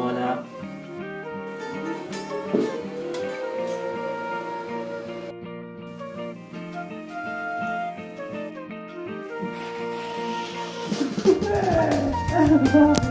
all of that. Hey!